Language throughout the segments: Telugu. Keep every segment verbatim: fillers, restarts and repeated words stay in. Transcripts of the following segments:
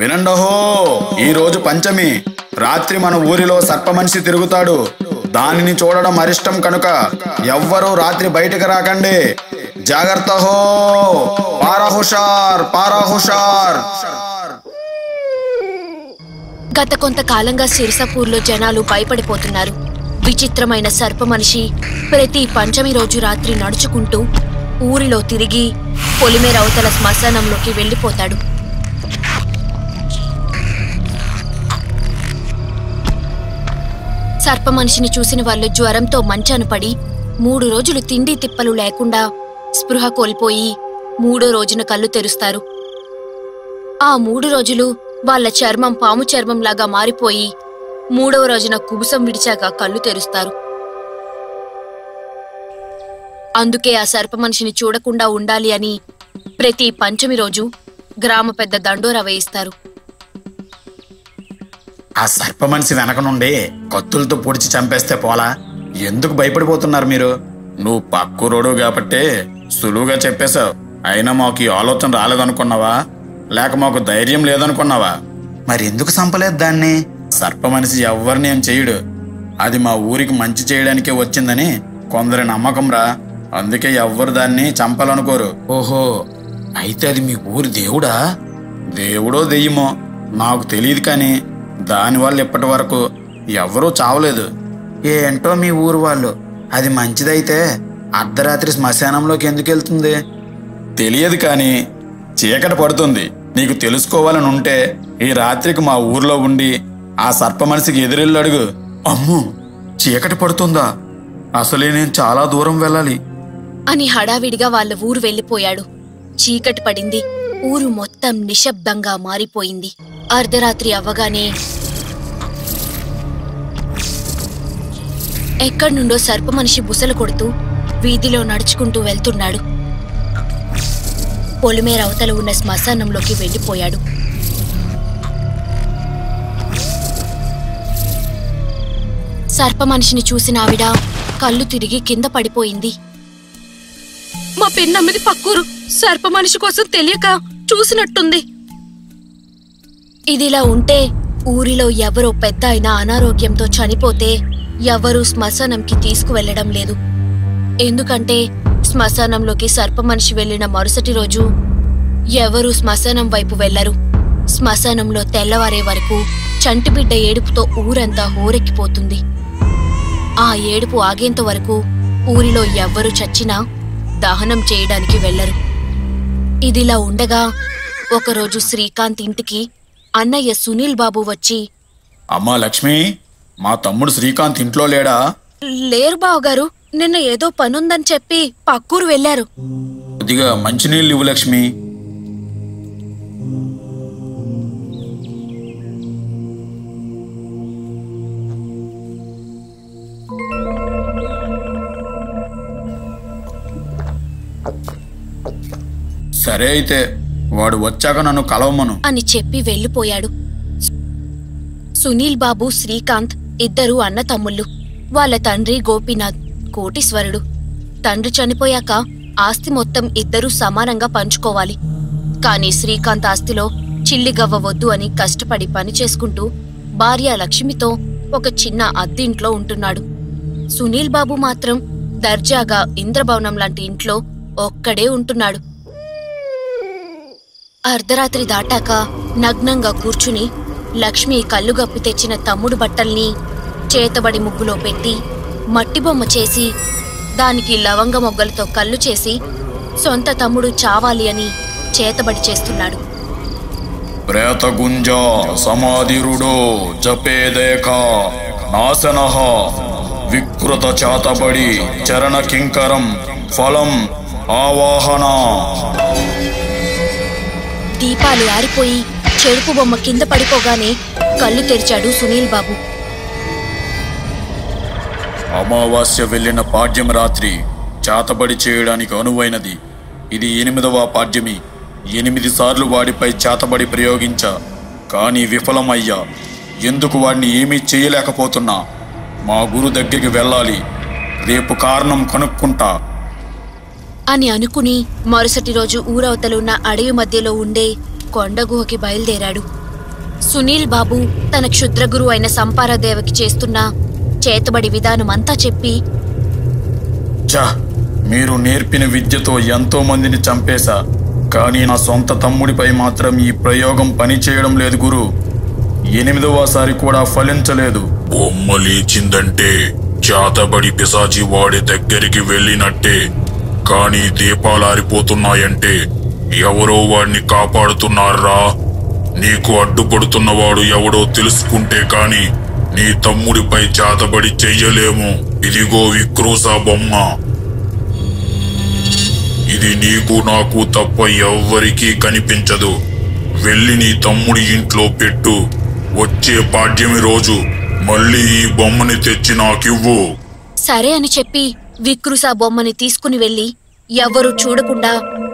వినండహో ఈ రోజు పంచమి రాత్రి మన ఊరిలో సర్పమనిషి తిరుగుతాడు దానిని చూడడం అరిష్టం కనుక ఎవ్వరూ రాత్రి బయటికి రాకండి జాగర్తహో పారాహుషార్ పారాహుషార్ గత కొంత కాలంగా సిరిసపూర్లో జనాలు భయపడిపోతున్నారు విచిత్రమైన సర్పమనిషి ప్రతి పంచమి రోజు రాత్రి నడుచుకుంటూ ఊరిలో తిరిగి పొలిమేరవతల శ్మశానంలోకి వెళ్ళిపోతాడు సర్ప మనిషిని చూసిన వాళ్ళు జ్వరంతో మంచాన పడి మూడు రోజులు తిండి తిప్పలు లేకుండా స్పృహ కోల్పోయి మూడో రోజున కళ్ళు తెరుస్తారు. ఆ మూడు రోజులు వాళ్ళ చర్మం పాము చర్మంలాగా మారిపోయి మూడవ రోజున కుబుసం విడిచాక కళ్ళు తెరుస్తారు. అందుకే ఆ సర్ప మనిషిని చూడకుండా ఉండాలి అని ప్రతి పంచమి రోజు గ్రామ పెద్ద దండోరా వేయిస్తారు. ఆ సర్ప మనిషి వెనక నుండి కత్తులతో పొడిచి చంపేస్తే పోలా, ఎందుకు భయపడిపోతున్నారు మీరు? నువ్వు పక్కురోడు కాబట్టి సులువుగా చెప్పేశావు. అయినా మాకు ఈ ఆలోచన రాలేదనుకున్నావా, లేక మాకు ధైర్యం లేదనుకున్నావా? మరి ఎందుకు చంపలేదు దాన్ని? సర్ప మనిషి ఎవరిని ఏం చేయడు. అది మా ఊరికి మంచి చేయడానికే వచ్చిందని కొందరి నమ్మకం రా, అందుకే ఎవ్వరు దాన్ని చంపాలనుకోరు. ఓహో, అయితే అది మీ ఊరి దేవుడా? దేవుడో దెయ్యమో నాకు తెలియదు, కానీ దానివల్ల ఇప్పటి వరకు ఎవరూ చావలేదు. ఏంటో మీ ఊరు వాళ్ళు, అది మంచిదైతే అర్ధరాత్రి శ్మశానంలోకి ఎందుకు వెళ్తుంది? తెలియదు, కానీ చీకటి పడుతుంది. నీకు తెలుసుకోవాలని ఉంటే ఈ రాత్రికి మా ఊర్లో ఉండి ఆ సర్ప మనిషికి ఎదురెళ్ళు అడుగు. అమ్మో, చీకటి పడుతుందా? అసలే నేను చాలా దూరం వెళ్ళాలి అని హడావిడిగా వాళ్ళ ఊరు వెళ్ళిపోయాడు. చీకటి పడింది, ఊరు మొత్తం నిశ్శబ్దంగా మారిపోయింది. అర్ధరాత్రి అవ్వగానే ఎక్కడి నుండో సర్ప మనిషి బుసలు కొడుతూ వీధిలో నడుచుకుంటూ వెళ్తున్నాడు. పొలిమేర అవతల ఉన్న శ్మశానంలోకి వెళ్ళిపోయాడు. సర్ప మనిషిని చూసిన ఆవిడ కళ్ళు తిరిగి కింద పడిపోయింది. మా పిన్నమ్మది పక్కూరు సర్ప మనిషి కోసం తెలియక చూసినట్టుంది. ఇదిలా ఉంటే ఊరిలో ఎవరో పెద్ద అయినా అనారోగ్యంతో చనిపోతే ఎవరూ శ్మశానంకి తీసుకువెళ్లడం లేదు. ఎందుకంటే శ్మశానంలోకి సర్ప మనిషి వెళ్లిన మరుసటి రోజు ఎవరూ శ్మశానం వైపు వెళ్లరు. శ్మశానంలో తెల్లవారే వరకు చంటిబిడ్డ ఏడుపుతో ఊరంతా హోరెక్కిపోతుంది. ఆ ఏడుపు ఆగేంత వరకు ఊరిలో ఎవ్వరూ చచ్చినా దహనం చేయడానికి వెళ్లరు. ఇదిలా ఉండగా ఒకరోజు శ్రీకాంత్ ఇంటికి అన్నయ్య సునీల్ బాబు వచ్చి, అమ్మా లక్ష్మి, మా తమ్ముడు శ్రీకాంత్ ఇంట్లో లేడా? లేరు బావగారు, నిన్న ఏదో పనుందని చెప్పి పక్కూరు వెళ్లారు. కొద్దిగా మంచినీళ్ళు ఇవ్వు లక్ష్మి. సరే అయితే వాడు వచ్చాక నన్ను కలవమను అని చెప్పి వెళ్ళిపోయాడు. సునీల్ బాబు, శ్రీకాంత్ ఇద్దరు అన్న తమ్ముళ్ళు. వాళ్ళ తండ్రి గోపీనాథ్ కోటీశ్వరుడు. తండ్రి చనిపోయాక ఆస్తి మొత్తం ఇద్దరూ సమానంగా పంచుకోవాలి. కానీ శ్రీకాంత్ ఆస్తిలో చిల్లిగవ్వ వద్దు అని కష్టపడి పనిచేసుకుంటూ భార్య లక్ష్మితో ఒక చిన్న అద్దెంట్లో ఉంటున్నాడు. సునీల్ బాబు మాత్రం దర్జాగా ఇంద్రభవనం లాంటి ఇంట్లో ఒక్కడే ఉంటున్నాడు. అర్ధరాత్రి దాటాక నగ్నంగా కూర్చుని లక్ష్మి కళ్ళుగప్పు తెచ్చిన తమ్ముడు బట్టల్ని చేతబడి ముగ్గులో పెట్టి మట్టి బొమ్మ చేసి దానికి లవంగ మొగ్గలతో కళ్ళు చేసి సొంత తమ్ముడు చావాలి అని చేతబడి చేస్తున్నాడు. ప్రేతగుంజ సమాధిరుడో జపేదేక నాశనః వికృత చేతబడి చరణ కింకరం ఫలం ఆవాహన. దీపాలు ఆరిపోయి చెరుపు బొమ్మ కింద పడిపోగానే కళ్ళు తెరిచాడు సునీల్ బాబు. అమావాస్య వెళ్లిన పాడ్యం రాత్రి చేతబడి చేయడానికి అనువైనది. ఇది ఎనిమిదవ పాడ్యమి. ఎనిమిది సార్లు వాడిపై చేతబడి ప్రయోగించా, కానీ విఫలమయ్యా. ఎందుకు వాడిని ఏమీ చేయలేకపోతున్నా. మా గురు దగ్గరికి వెళ్ళాలి, రేపు కారణం కనుక్కుంటా అని అనుకుని మరుసటి రోజు ఊరవతలున్న అడవి మధ్యలో ఉండే కొండ గుహకి బయలుదేరాడు. సునీల్ బాబు తన క్షుద్ర గురువు అయిన సంపారదేవకి చేస్తున్న చేతబడి విధానమంతా చెప్పి చా మీరు నేర్పిన విద్యతో ఎంతో మందిని చంపేశా కానీ నా సొంత తమ్ముడిపై మాత్రం ఈ ప్రయోగం పని చేయడం లేదు గురు ఎనిమిదవసారి కూడా ఫలించలేదు బొమ్మలేచిందంటే చేతబడి పిశాచి వాడి దగ్గరికి వెళ్ళినట్టే కానీ దీపాలారిపోతున్నాయంటే ఎవరో వాడిని కాపాడుతున్నారా నీకు అడ్డుపడుతున్న వాడు ఎవడో తెలుసుకుంటే కానీ నీ తమ్ముడిపై చేతబడి చేయలేము ఇదిగో విక్రూసా బొమ్మ ఇది నీకు నాకు తప్ప ఎవ్వరికీ కనిపించదు వెళ్ళి నీ తమ్ముడి ఇంట్లో పెట్టు వచ్చే పాడ్యమి రోజు మళ్ళీ ఈ బొమ్మని తెచ్చి నాకివ్వు సరే అని చెప్పి విక్రూసా బొమ్మని తీసుకుని వెళ్ళి ఎవరు చూడకుండా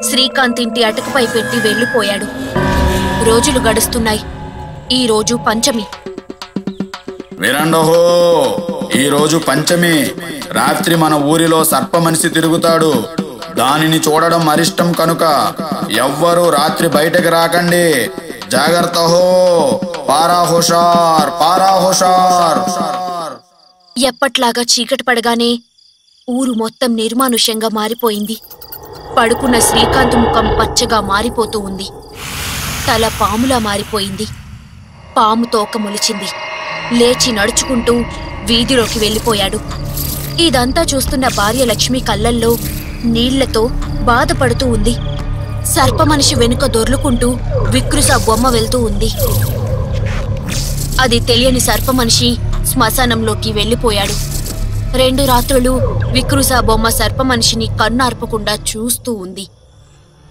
శ్రీకాంత్ ఇంటి అటకపై పెట్టి వెళ్ళిపోయాడు రోజులు గడుస్తున్నాయి ఈ రోజు పంచమి విరండోహో ఈ రోజు పంచమి రాత్రి మన ఊరిలో సర్ప మనిషి తిరుగుతాడు దానిని చూడడం అరిష్టం కనుక ఎవ్వరూ రాత్రి బయటకు రాకండి జాగర్తహో పారాహోషార్ పారాహోషార్ ఎప్పట్లాగా చీకటి పడగానే ఊరు మొత్తం నిర్మానుష్యంగా మారిపోయింది పడుకున్న శ్రీకాంత్ ముఖం పచ్చగా మారిపోతూ ఉంది తల పాములా మారిపోయింది పాము తోక మొలిచింది లేచి నడుచుకుంటూ వీధిలోకి వెళ్ళిపోయాడు ఇదంతా చూస్తున్న భార్య లక్ష్మి కళ్ళల్లో నీళ్లతో బాధపడుతూ ఉంది సర్ప మనిషి వెనుక దొర్లుకుంటూ విక్రూసా బొమ్మ వెళ్తూ ఉంది అది తెలియని సర్ప మనిషి శ్మశానంలోకి వెళ్ళిపోయాడు రెండు రాత్రులు విక్రూసా బొమ్మ సర్ప మనిషిని కన్నార్పకుండా చూస్తూ ఉంది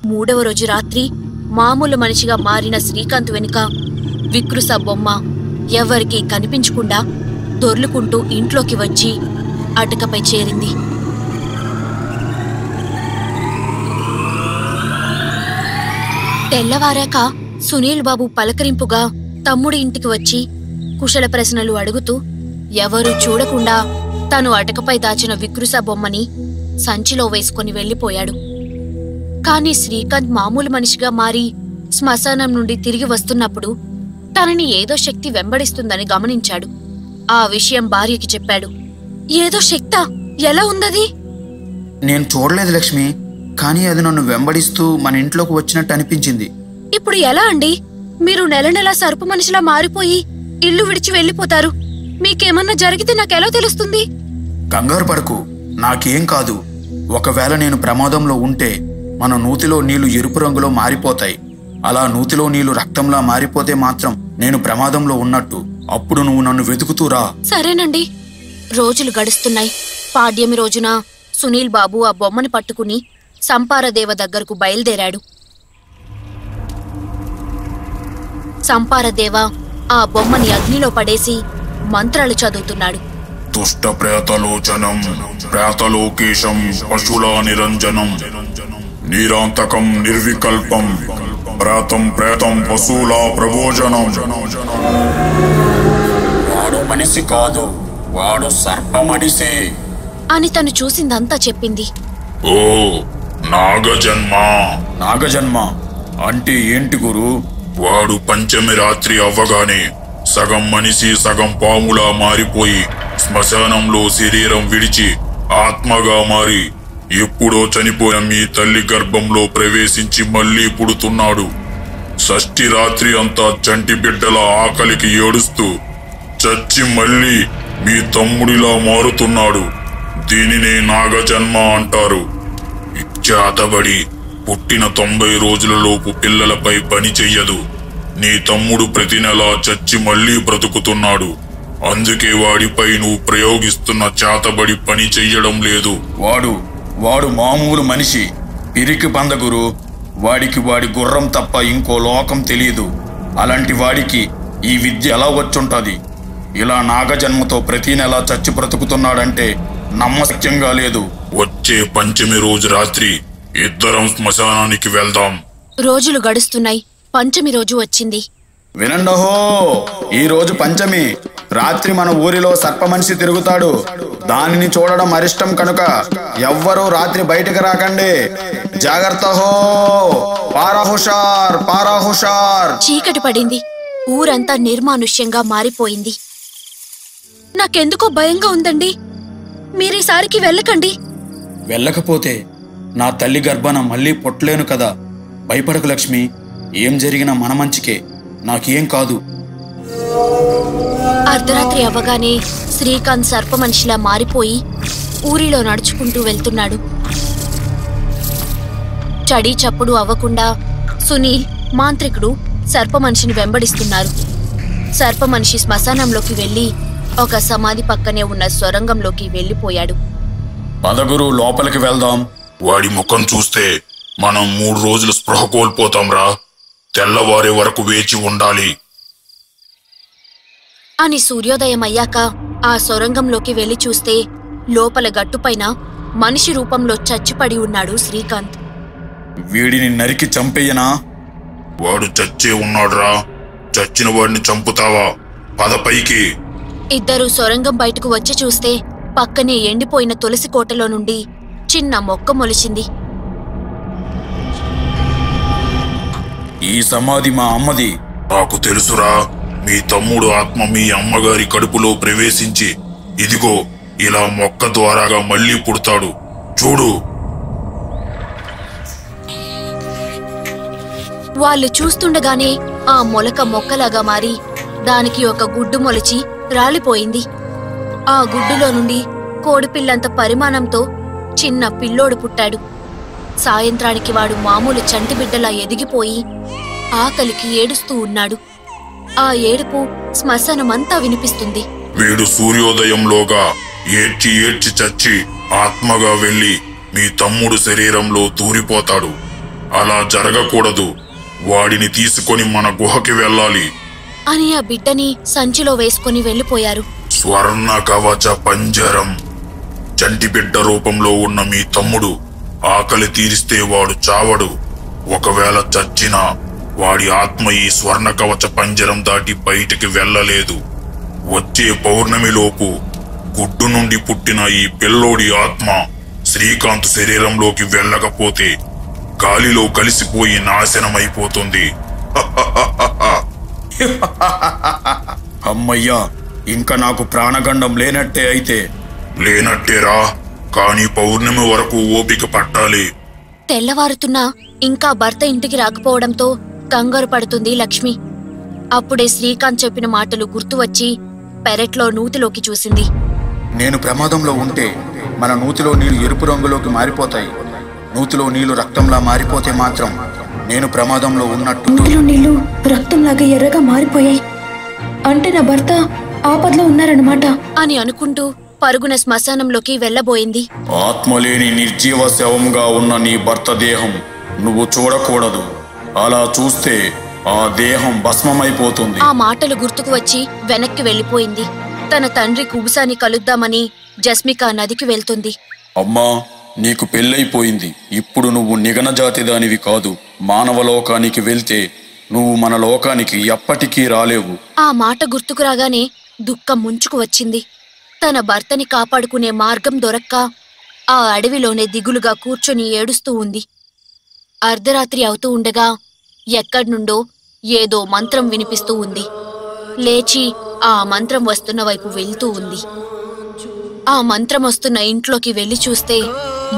మూడవ రోజు రాత్రి మామూలు మనిషిగా మారిన శ్రీకాంత్ వెనుక విక్రూసా బొమ్మ ఎవరికీ కనిపించకుండా దొర్లుకుంటూ ఇంట్లోకి వచ్చి అటకపై చేరింది తెల్లవారాక సునీల్ బాబు పలకరింపుగా తమ్ముడి ఇంటికి వచ్చి కుశల ప్రశ్నలు అడుగుతూ ఎవరూ చూడకుండా తను అటకపై దాచిన విక్రూసా బొమ్మని సంచిలో వేసుకుని వెళ్ళిపోయాడు కాని శ్రీకాంత్ మామూలు మనిషిగా మారి శ్మశానం నుండి తిరిగి వస్తున్నప్పుడు తనని ఏదో శక్తి వెంబడిస్తుందని గమనించాడు ఆ విషయం భార్యకి చెప్పాడు ఏదో శక్తా ఎలా ఉందది నేను చూడలేదు లక్ష్మి కానీ అది నన్ను వెంబడిస్తూ మన ఇంట్లోకి వచ్చినట్టు అనిపించింది ఇప్పుడు ఎలా అండి మీరు నెల నెల సర్ప మనిషిలా మారిపోయి ఇల్లు విడిచి వెళ్ళిపోతారు మీకేమన్నా జరిగితే నాకెలా తెలుస్తుంది కంగారు పడకు నాకేం కాదు ఒకవేళ నేను ప్రమాదంలో ఉంటే మన నూతిలో నీళ్లు ఎరుపు రంగులో మారిపోతాయి అలా నూతిలో నీళ్లు రక్తంలా మారిపోతే మాత్రం నేను ప్రమాదంలో ఉన్నట్టు అప్పుడు నువ్వు నన్ను వెతుకుతూరా సరేనండి రోజులు గడుస్తున్నాయి పాడ్యమి రోజున సునీల్ బాబు ఆ బొమ్మని పట్టుకుని సంపారదేవ దగ్గరకు బయలుదేరాడు సంపారదేవ ఆ బొమ్మని అగ్నిలో పడేసి మంత్రాలు చదువుతున్నాడు దుష్ట ప్రేతలోచనం ప్రేతలోకేశం పశుల నిరంజనం నిరాంతకం నిర్వికల్పం ప్రాతం ప్రేతం పశుల ప్రబోజనం వాడు మనిషి కాదు వాడు సర్ప మనిషి అని తను చూసిందంతా చెప్పింది ఓ నాగజన్మ నాగజన్మ అంటే ఏంటి గురు వాడు పంచమి రాత్రి అవ్వగానే సగం మనిషి సగం పాములా మారిపోయి శ్మశానంలో శరీరం విడిచి ఆత్మగా మారి ఎప్పుడో చనిపోయిన మీ తల్లి గర్భంలో ప్రవేశించి మళ్లీ పుడుతున్నాడు షష్ఠి రాత్రి అంతా చంటి బిడ్డల ఆకలికి ఏడుస్తూ చచ్చి మళ్లీ మీ తమ్ముడిలా మారుతున్నాడు దీనినే నాగజన్మ అంటారు చేతబడి పుట్టిన తొంభై రోజులలోపు పిల్లలపై పని చెయ్యదు నీ తమ్ముడు ప్రతి నెలా చచ్చి మళ్లీ బ్రతుకుతున్నాడు అందుకే వాడిపై నువ్వు ప్రయోగిస్తున్న చేతబడి పని చెయ్యడం లేదు వాడు వాడు మామూలు మనిషి పిరికి పందగురు వాడికి వాడి గుర్రం తప్ప ఇంకో లోకం తెలియదు అలాంటి వాడికి ఈ విద్య ఎలా వచ్చుంటది ఇలా నాగజన్మతో ప్రతి నెలా చచ్చి బ్రతుకుతున్నాడంటే నమ్మశక్యంగా లేదు వచ్చే పంచమి రోజు రాత్రి ఇద్దరం శ్మశానానికి వెళ్దాం రోజులు గడుస్తున్నాయి పంచమి రోజు వచ్చింది వినండోహో ఈ రోజు పంచమి రాత్రి మన ఊరిలో సర్ప మనిషి తిరుగుతాడు దానిని చూడడం అరిష్టం కనుక ఎవ్వరూ రాత్రి బయటకు రాకండి జాగ్రత్త హో పారాహుషార్ పారాహుషార్ చీకటి పడింది ఊరంతా నిర్మానుష్యంగా మారిపోయింది. నాకెందుకో భయంగా ఉండండి. మీరే సారికి వెళ్ళకండి. వెళ్ళకపోతే నా తల్లి గర్భాన మళ్ళీ పొట్టలేను కదా. భయపడకు లక్ష్మి, ఏం జరిగినా మన మంచికే, నాకేం కాదు. అర్ధరాత్రి అవగానే శ్రీకాంత్ సర్ప మనిషిలా మారిపోయి ఊరిలో నడుచుకుంటూ వెళ్తున్నాడు. చడి చప్పుడు అవ్వకుండా సునీల్ మాంత్రికుడు సర్ప మనిషిని వెంబడిస్తున్నారు. సర్ప మనిషి శ్మశానంలోకి వెళ్ళి ఒక సమాధి పక్కనే ఉన్న సొరంగంలోకి వెళ్ళిపోయాడు. పదగురు లోపలికి వెళ్దాం. వాడి ముఖం చూస్తే మనం మూడు రోజులు స్పృహ కోల్పోతాం రా. తెల్లవారే వరకు వేచి ఉండాలి అని సూర్యోదయం అయ్యాక ఆ సొరంగంలోకి వెళ్ళి చూస్తే లోపల గట్టుపైన మనిషి రూపంలో చచ్చిపడి ఉన్నాడు శ్రీకాంత్. వీడిని నరికి చంపేయనా? వాడు చచ్చే ఉన్నాడురా, చచ్చిన వాడిని చంపుతావా? పదపైకి. ఇద్దరు సొరంగం బయటకు వచ్చి చూస్తే పక్కనే ఎండిపోయిన తులసి కోటలో నుండి చిన్న మొక్క మొలిచింది. ఈ సమాధి మా అమ్మది. నాకు తెలుసురా, మీ తమ్ముడు ఆత్మ మీ అమ్మగారి కడుపులో ప్రవేశించి ఇదిగో ఇలా మొక్క ద్వారాగా మళ్ళీ పుడతాడు చూడు. వాళ్ళు చూస్తుండగానే ఆ మొలక మొక్కలాగా మారి దానికి ఒక గుడ్డు మొలిచి రాలిపోయింది. ఆ గుడ్డులో నుండి కోడిపిల్లంత పరిమాణంతో చిన్న పిల్లోడు పుట్టాడు. సాయంత్రానికి వాడు మామూలు చంటిబిడ్డలా ఎదిగిపోయి ఆకలికి ఏడుస్తూ ఉన్నాడు. ఆ ఏడుపు శ్మశానమంతా వినిపిస్తుంది. వీడు సూర్యోదయంలోగా ఏడ్చి ఏడ్చి చచ్చి ఆత్మగా వెళ్ళి మీ తమ్ముడు శరీరంలో దూరిపోతాడు. అలా జరగకూడదు. వాడిని తీసుకొని మన గుహకి వెళ్ళాలి అని ఆ బిడ్డని సంచిలో వేసుకుని వెళ్ళిపోయారు. స్వర్ణ కవచ పంజరం. చంటి బిడ్డ రూపంలో ఉన్న మీ తమ్ముడు ఆకలి తీరిస్తే వాడు చావడు. ఒకవేళ చచ్చినా వాడి ఆత్మ ఈ స్వర్ణ కవచ పంజరం దాటి బయటికి వెళ్ళలేదు. వచ్చే పౌర్ణమిలోపు గుడ్డు నుండి పుట్టిన ఈ పిల్లోడి ఆత్మ శ్రీకాంత్ శరీరంలోకి వెళ్ళకపోతే గాలిలో కలిసిపోయి నాశనమైపోతుంది. అమ్మయ్యా, ఇంకా నాకు ప్రాణగండం లేనట్టే. అయితే లేనట్టేరా, కానీ పౌర్ణమి వరకు ఓపిక పట్టాలి. తెల్లవారుతున్నా ఇంకా భర్త ఇంటికి రాకపోవడంతో కంగారు పడుతుంది లక్ష్మి. అప్పుడే శ్రీకాంత్ చెప్పిన మాటలు గుర్తువచ్చి పెరట్లో నూతిలోకి చూసింది. నేను ప్రమాదంలో ఉంటే మన నూతిలో నీళ్లు ఎరుపు రంగులోకి మారిపోతాయి. నూతిలో నీళ్లు రక్తంలా మారిపోతే మాత్రం నేను ప్రమాదంలో ఉన్నట్టు. నూతిలో నీళ్లు రక్తంలాగా ఎర్రగా మారిపోయాయి అంటే నా భర్త ఆపదలో ఉన్నారన్నమాట అని అనుకుంటూ పరుగున శ్మశానంలోకి వెళ్ళబోయింది. ఆత్మలేని నిర్జీవ శవంగా ఉన్న నీ భర్త దేహం నువ్వు చూడకూడదు. అలా చూస్తే ఆ దేహం భస్మమైపోతుంది. ఆ మాటలు గుర్తుకు వచ్చి వెనక్కి వెళ్ళిపోయింది. తన తండ్రి కుబుసాని కలుద్దామని జస్మిక నదికి వెళ్తుంది. అమ్మా, నీకు పెళ్ళైపోయింది. ఇప్పుడు నువ్వు నిగన జాతి దానివి కాదు. మానవ లోకానికి వెళ్తే నువ్వు మన లోకానికి ఎప్పటికీ రాలేవు. ఆ మాట గుర్తుకురాగానే దుఃఖం ముంచుకు వచ్చింది. తన భర్తని కాపాడుకునే మార్గం దొరక్క ఆ అడవిలోనే దిగులుగా కూర్చొని ఏడుస్తూ ఉంది. అర్ధరాత్రి అవుతూ ఉండగా ఎక్కడ్నుండో ఏదో మంత్రం వినిపిస్తూ ఉంది. లేచి ఆ మంత్రం వస్తున్న వైపు వెళ్తూ ఉంది. ఆ మంత్రం వస్తున్న ఇంట్లోకి వెళ్ళి చూస్తే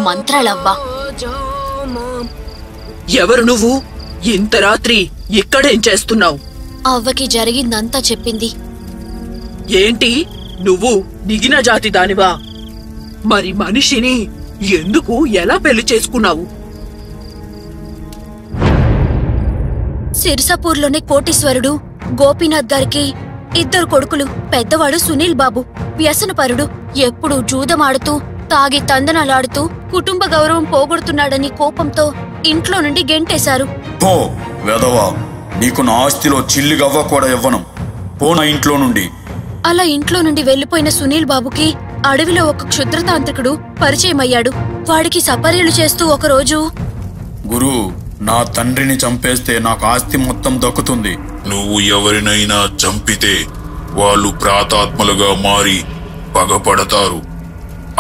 మంత్రాలవ్వా. ఎవరు నువ్వు? ఇంత రాత్రి ఇక్కడేం చేస్తున్నావు? అవ్వకి జరిగిందంతా చెప్పింది. ఏంటి, నువ్వు దిగిన జాతి దానివా? మరి మనిషిని ఎందుకు ఎలా పెళ్లి చేసుకున్నావు? సిరిసాపూర్లోని కోటీశ్వరుడు గోపీనాథ్ గారికి ఇద్దరు కొడుకులు. పెద్దవాడు సునీల్ బాబు వ్యసనపరుడు, ఎప్పుడూ జూదమాడుతూ తాగి తందనలాడుతూ కుటుంబ గౌరవం పోగొడుతున్నాడని కోపంతో ఇంట్లో నుండి గెంటేశారు. పో వెధవా, నీకు నా ఆస్తిలో చిల్లి గవ్వ కూడా ఇవ్వను, పో నా ఇంట్లో నుండి. అలా ఇంట్లో నుండి వెళ్లిపోయిన సునీల్ బాబుకి అడవిలో ఒక క్షుద్రతాంత్రికుడు పరిచయమయ్యాడు. వాడికి సపర్యలు చేస్తూ ఒకరోజు, గురు, నా తండ్రిని చంపేస్తే నాకు ఆస్తి మొత్తం దక్కుతుంది. నువ్వు ఎవరినైనా చంపితే వాళ్ళు ప్రాతాత్మలుగా మారి పగపడతారు.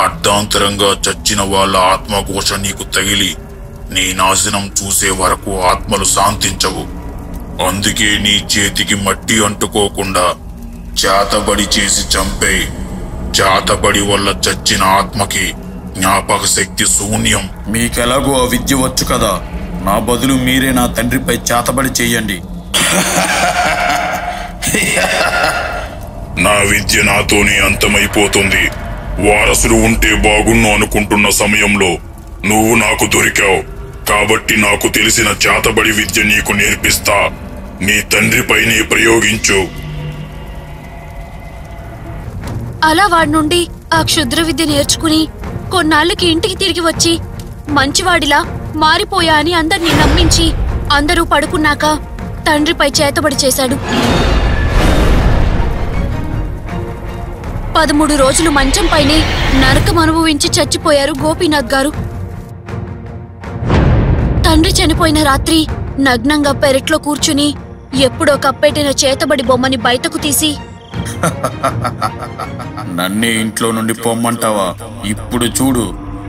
అర్ధాంతరంగా చచ్చిన వాళ్ళ ఆత్మఘోష నీకు తగిలి నీ నాశనం చూసే వరకు ఆత్మలు శాంతించవు. అందుకే నీ చేతికి మట్టి అంటుకోకుండా చాతబడి చేసి చంపే. చాతబడి వల్ల చచ్చిన ఆత్మకి జ్ఞాపక శక్తి శూన్యం. మీకెలాగో ఆ విద్య వచ్చు కదా, నా బదులు మీరే నా తండ్రిపై చాతబడి చేయండి. నా విద్య నాతోనే అంతమైపోతుంది. వారసులు ఉంటే బాగున్ను అనుకుంటున్న సమయంలో నువ్వు నాకు దొరికావు. కాబట్టి నాకు తెలిసిన చాతబడి విద్య నీకు నేర్పిస్తా. నీ తండ్రిపైనే ప్రయోగించు. అలా వాడి నుండి ఆ క్షుద్ర విద్య నేర్చుకుని కొన్నాళ్ళకి ఇంటికి తిరిగి వచ్చి మంచివాడిలా మారిపోయా అని అందరినీ నమ్మించి అందరూ పడుకున్నాక తండ్రిపై చేతబడి చేశాడు. పదమూడు రోజులు మంచం పైనే నరకం అనుభవించి చచ్చిపోయారు గోపీనాథ్ గారు. తండ్రి చనిపోయిన రాత్రి నగ్నంగా పెరట్లో కూర్చుని ఎప్పుడో కప్పెట్టిన చేతబడి బొమ్మని బయటకు తీసి, నన్నే ఇంట్లో నుండి పొమ్మంటావా? ఇప్పుడు చూడు,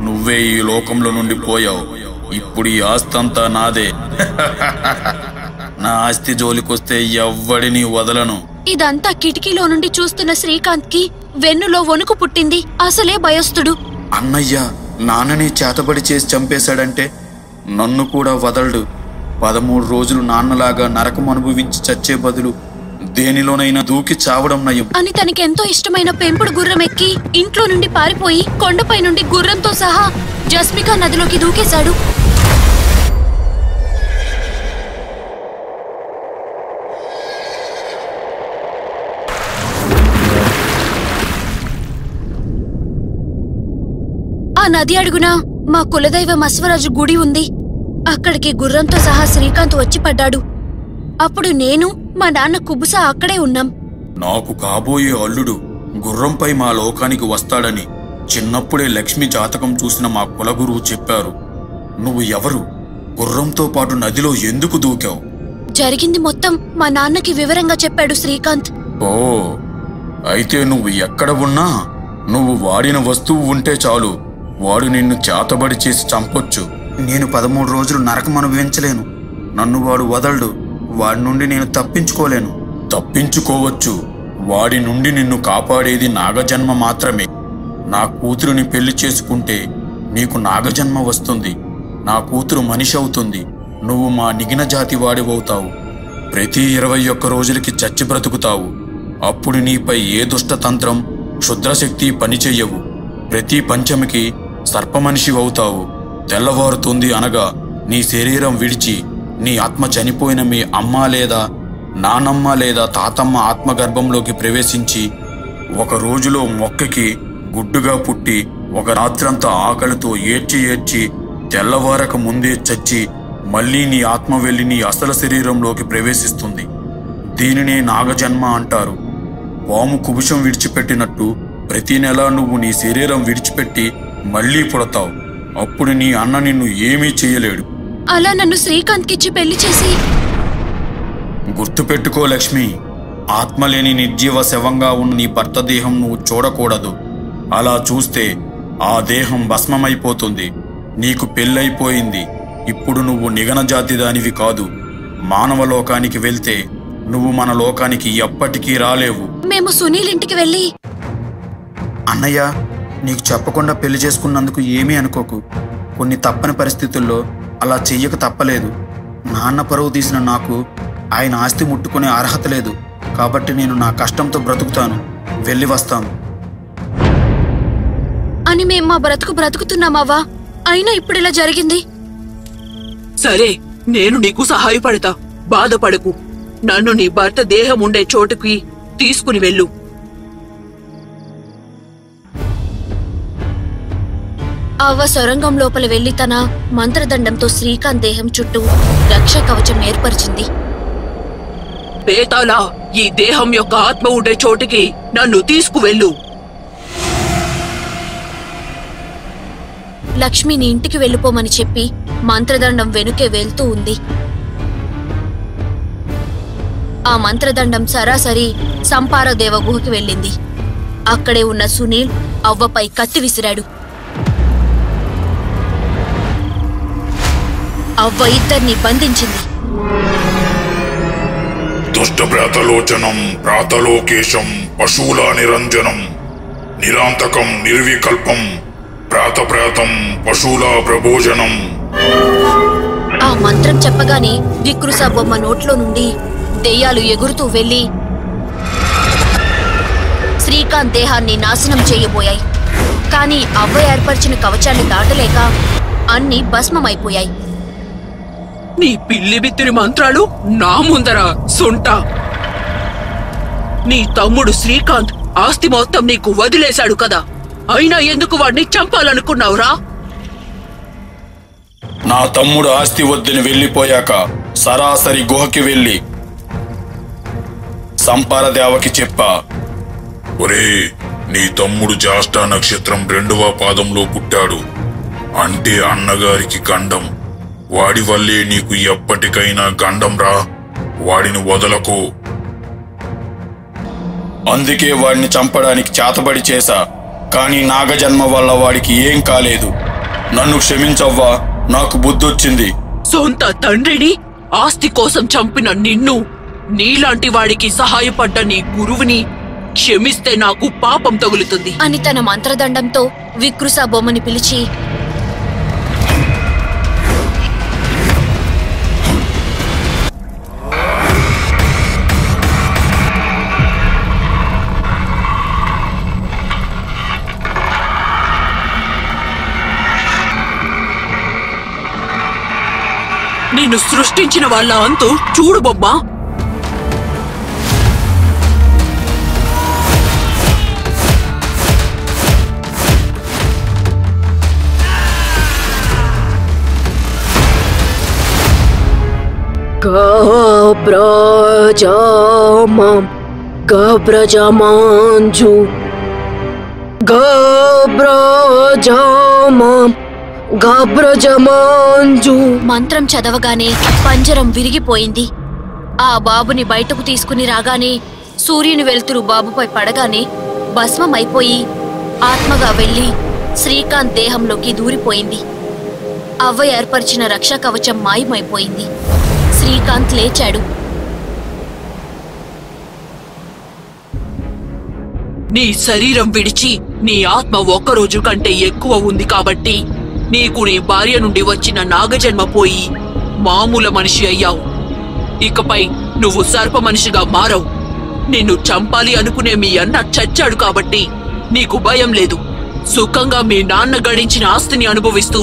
నువ్వే ఈ లోకంలో నుండి పోయావు. ఇప్పుడు ఈ ఆస్తి అంతా నాదే. నా ఆస్తి జోలికొస్తే ఎవ్వడిని వదలను. ఇదంతా కిటికీలో నుండి చూస్తున్న శ్రీకాంత్ కి వెన్నులో వణుకు పుట్టింది. అసలే భయస్తుడు. అన్నయ్య నాన్నని చేతబడి చేసి చంపేశాడంటే నన్ను కూడా వదలడు. పదమూడు రోజులు నాన్నలాగా నరకం అనుభవించి చచ్చే బదులు దేనిలోనైనా దూకి చావడం నయం అని తనకెంతో ఇష్టమైన పెంపుడు గుర్రం ఎక్కి ఇంట్లో నుండి పారిపోయి కొండపై నుండి గుర్రంతో సహా జస్మికా నదిలోకి దూకేశాడు. నది అడుగున మా కులదైవం అశ్వరాజు గుడి ఉంది. అక్కడికి గుర్రంతో సహా శ్రీకాంత్ వచ్చి పడ్డాడు. అప్పుడు నేను మా నాన్న కుబుసా అక్కడే ఉన్నాం. నాకు కాబోయే అల్లుడు గుర్రంపై మా లోకానికి వస్తాడని చిన్నప్పుడే లక్ష్మి జాతకం చూసిన మా కులగురువు చెప్పారు. నువ్వు ఎవరు? గుర్రంతో పాటు నదిలో ఎందుకు దూకావు? జరిగింది మొత్తం మా నాన్నకి వివరంగా చెప్పాడు శ్రీకాంత్. ఓ, అయితే నువ్వు ఎక్కడ ఉన్నా నువ్వు వాడిన వస్తువు ఉంటే చాలు, వాడు నిన్ను చేతబడి చేసి చంపొచ్చు. నేను పదమూడు రోజులు నరకం అనుభవించలేను. నన్ను వాడు వదలడు. వాడి నుండి నేను తప్పించుకోలేను. తప్పించుకోవచ్చు. వాడి నుండి నిన్ను కాపాడేది నాగజన్మ మాత్రమే. నా కూతురుని పెళ్లి చేసుకుంటే నీకు నాగజన్మ వస్తుంది. నా కూతురు మనిషి అవుతుంది. నువ్వు మా నిగిన జాతి వాడివవుతావు. ప్రతి ఇరవై ఒక్క రోజులకి చచ్చి బ్రతుకుతావు. అప్పుడు నీపై ఏ దుష్టతంత్రం క్షుద్రశక్తి పనిచెయ్యవు. ప్రతి పంచమికి సర్పమనిషి అవుతావు. తెల్లవారుతుంది అనగా నీ శరీరం విడిచి నీ ఆత్మ చనిపోయిన మీ అమ్మ లేదా నానమ్మ లేదా తాతమ్మ ఆత్మగర్భంలోకి ప్రవేశించి ఒక రోజులో మొక్కకి గుడ్డుగా పుట్టి ఒక రాత్రంతా ఆకలితో ఏడ్చి ఏడ్చి తెల్లవారక ముందే చచ్చి మళ్ళీ నీ ఆత్మ వెళ్ళి నీ అసలు శరీరంలోకి ప్రవేశిస్తుంది. దీనినే నాగజన్మ అంటారు. పాము కుబుషం విడిచిపెట్టినట్టు ప్రతి నెల నువ్వు నీ శరీరం విడిచిపెట్టి మళ్లీ పుడతావు. అప్పుడు నీ అన్న నిన్ను ఏమీ చేయలేడు. అలా నన్ను శ్రీకాంత్ కిచ్చి పెళ్లి చేసి, గుర్తుపెట్టుకో లక్ష్మి, ఆత్మలేని నిర్జీవ శవంగా ఉన్న నీ భర్త దేహం నువ్వు చూడకూడదు. అలా చూస్తే ఆ దేహం భస్మమైపోతుంది. నీకు పెళ్ళైపోయింది. ఇప్పుడు నువ్వు నిగన జాతి దానివి కాదు. మానవ లోకానికి వెళ్తే నువ్వు మన లోకానికి ఎప్పటికీ రాలేవు. మేము సునీల్ ఇంటికి వెళ్ళి, అన్నయ్య నీకు చెప్పకుండా పెళ్లి చేసుకున్నందుకు ఏమీ అనుకోకు. కొన్ని తప్పని పరిస్థితుల్లో అలా చెయ్యక తప్పలేదు. నాన్న పరువు తీసిన నాకు ఆయన ఆస్తి ముట్టుకునే అర్హత లేదు. కాబట్టి నేను నా కష్టంతో బ్రతుకుతాను. వెళ్ళి వస్తాను అని మేము మా బ్రతుకు బ్రతుకుతున్నామావా. అయినా ఇప్పుడు ఇలా జరిగింది. సరే, నేను నీకు సహాయపడతా. బాధపడకు. నన్ను నీ భర్త దేహం ఉండే చోటుకి తీసుకుని వెళ్ళు. అవ్వ సొరంగం లోపల వెళ్లి తన మంత్రదండంతో శ్రీకాంత్ దేహం చుట్టూ రక్ష కవచం ఏర్పరిచింది. పేతాళా, ఈ దేహం యొక్క ఆత్మ ఉండే చోటికి నన్ను తీసుకువెళ్ళు. లక్ష్మిని ఇంటికి వెళ్ళిపోమని చెప్పి మంత్రదండం వెనుకే వెళ్తూ ఉంది. ఆ మంత్రదండం సరాసరి సంపార దేవ గుహకి వెళ్ళింది. అక్కడే ఉన్న సునీల్ అవ్వపై కత్తి విసిరాడు. అవ్వ ఇద్దరిని బంధించింది. दुष्ट भ्रातलोचनम प्रातलोकेशम पशूला निरंजनम निरांतकम निर्विकल्पम प्रात प्रातम पशूला प्रभोजनम। आ मंत्रम చెప్పగానే వికృస బొమ్మ నోట్లో నుండి దెయ్యాలు ఎగురుతూ వెళ్ళి శ్రీకాంత్ దేహాన్ని నాశనం చేయబోయాయి. కానీ అవ్వ ఏర్పరిచిన కవచాన్ని దాటలేక అన్ని భస్మమైపోయాయి. నీ పిల్లి బిత్తిరి మంత్రాలు నా ముందర సొంట. నీ తమ్ముడు శ్రీకాంత్ ఆస్తి మొత్తం నీకు వదిలేశాడు కదా, అయినా ఎందుకు వాడిని చంపాలనుకున్నావురా? నా తమ్ముడు ఆస్తి వద్దని వెళ్ళిపోయాక సరాసరి గుహకి వెళ్ళి సంపారదేవకి చెప్పా, ఒరే నీ తమ్ముడు జ్యేష్ఠ నక్షత్రం రెండవ పాదంలో పుట్టాడు అంటే అన్నగారికి గండం, వాడి వల్లే నీకు ఎప్పటికైనా గండం రా, వాడిని వదలకు. అందుకే వాడిని చంపడానికి చేతబడి చేశా, కానీ నాగజన్మ వల్ల వాడికి ఏం కాలేదు. నన్ను క్షమించవ్వా, నాకు బుద్ధొచ్చింది. సొంత తండ్రిని ఆస్తి కోసం చంపిన నిన్ను, నీలాంటి వాడికి సహాయపడ్డ నీ గురువుని క్షమిస్తే నాకు పాపం తగులుతుంది అని తన మంత్రదండంతో వికృస బొమ్మని పిలిచి నిన్ను సృష్టించిన వాళ్ళ అంతు చూడు బొమ్మ, గబ్రజామం గబ్రజామాంజు గబ్రజామం గబ్రజామాంజు. మంత్రం చదవగానే పంజరం విరిగిపోయింది. ఆ బాబుని బయటకు తీసుకుని రాగానే సూర్యుని వెలుతురు బాబుపై పడగానే భస్మమైపోయి ఆత్మగా వెళ్ళి శ్రీకాంత్ దేహంలోకి దూరిపోయింది. అవ్వ ఏర్పరిచిన రక్షా కవచం మాయమైపోయింది. శ్రీకాంత్ లేచాడు. నీ శరీరం విడిచి నీ ఆత్మ ఒక్కరోజు కంటే ఎక్కువ ఉంది కాబట్టి నీకు నీ భార్య నుండి వచ్చిన నాగజన్మ పోయి మామూలు మనిషి అయ్యావు. ఇకపై నువ్వు సర్ప మనిషిగా మారవు. నిన్ను చంపాలి అనుకునే మీ అన్న చచ్చాడు కాబట్టి నీకు భయం లేదు. సుఖంగా మీ నాన్న గడించిన ఆస్తిని అనుభవిస్తూ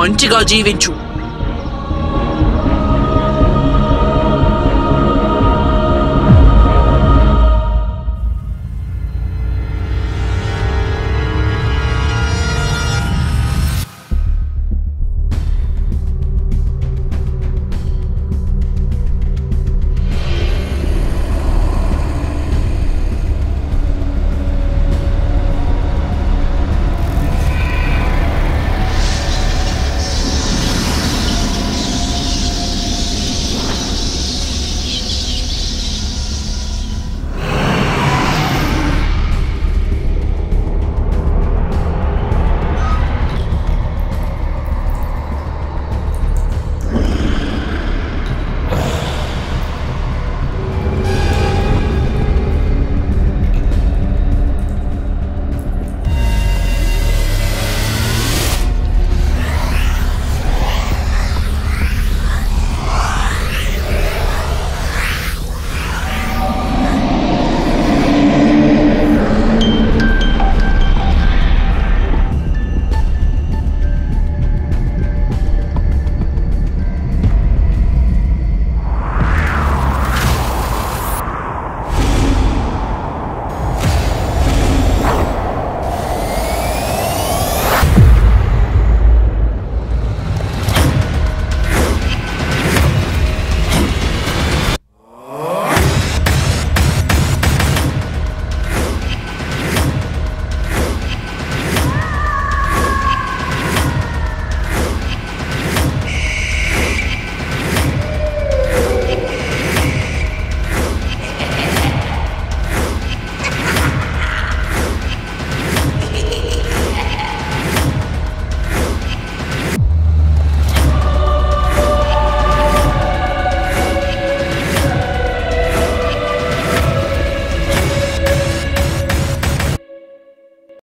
మంచిగా జీవించు.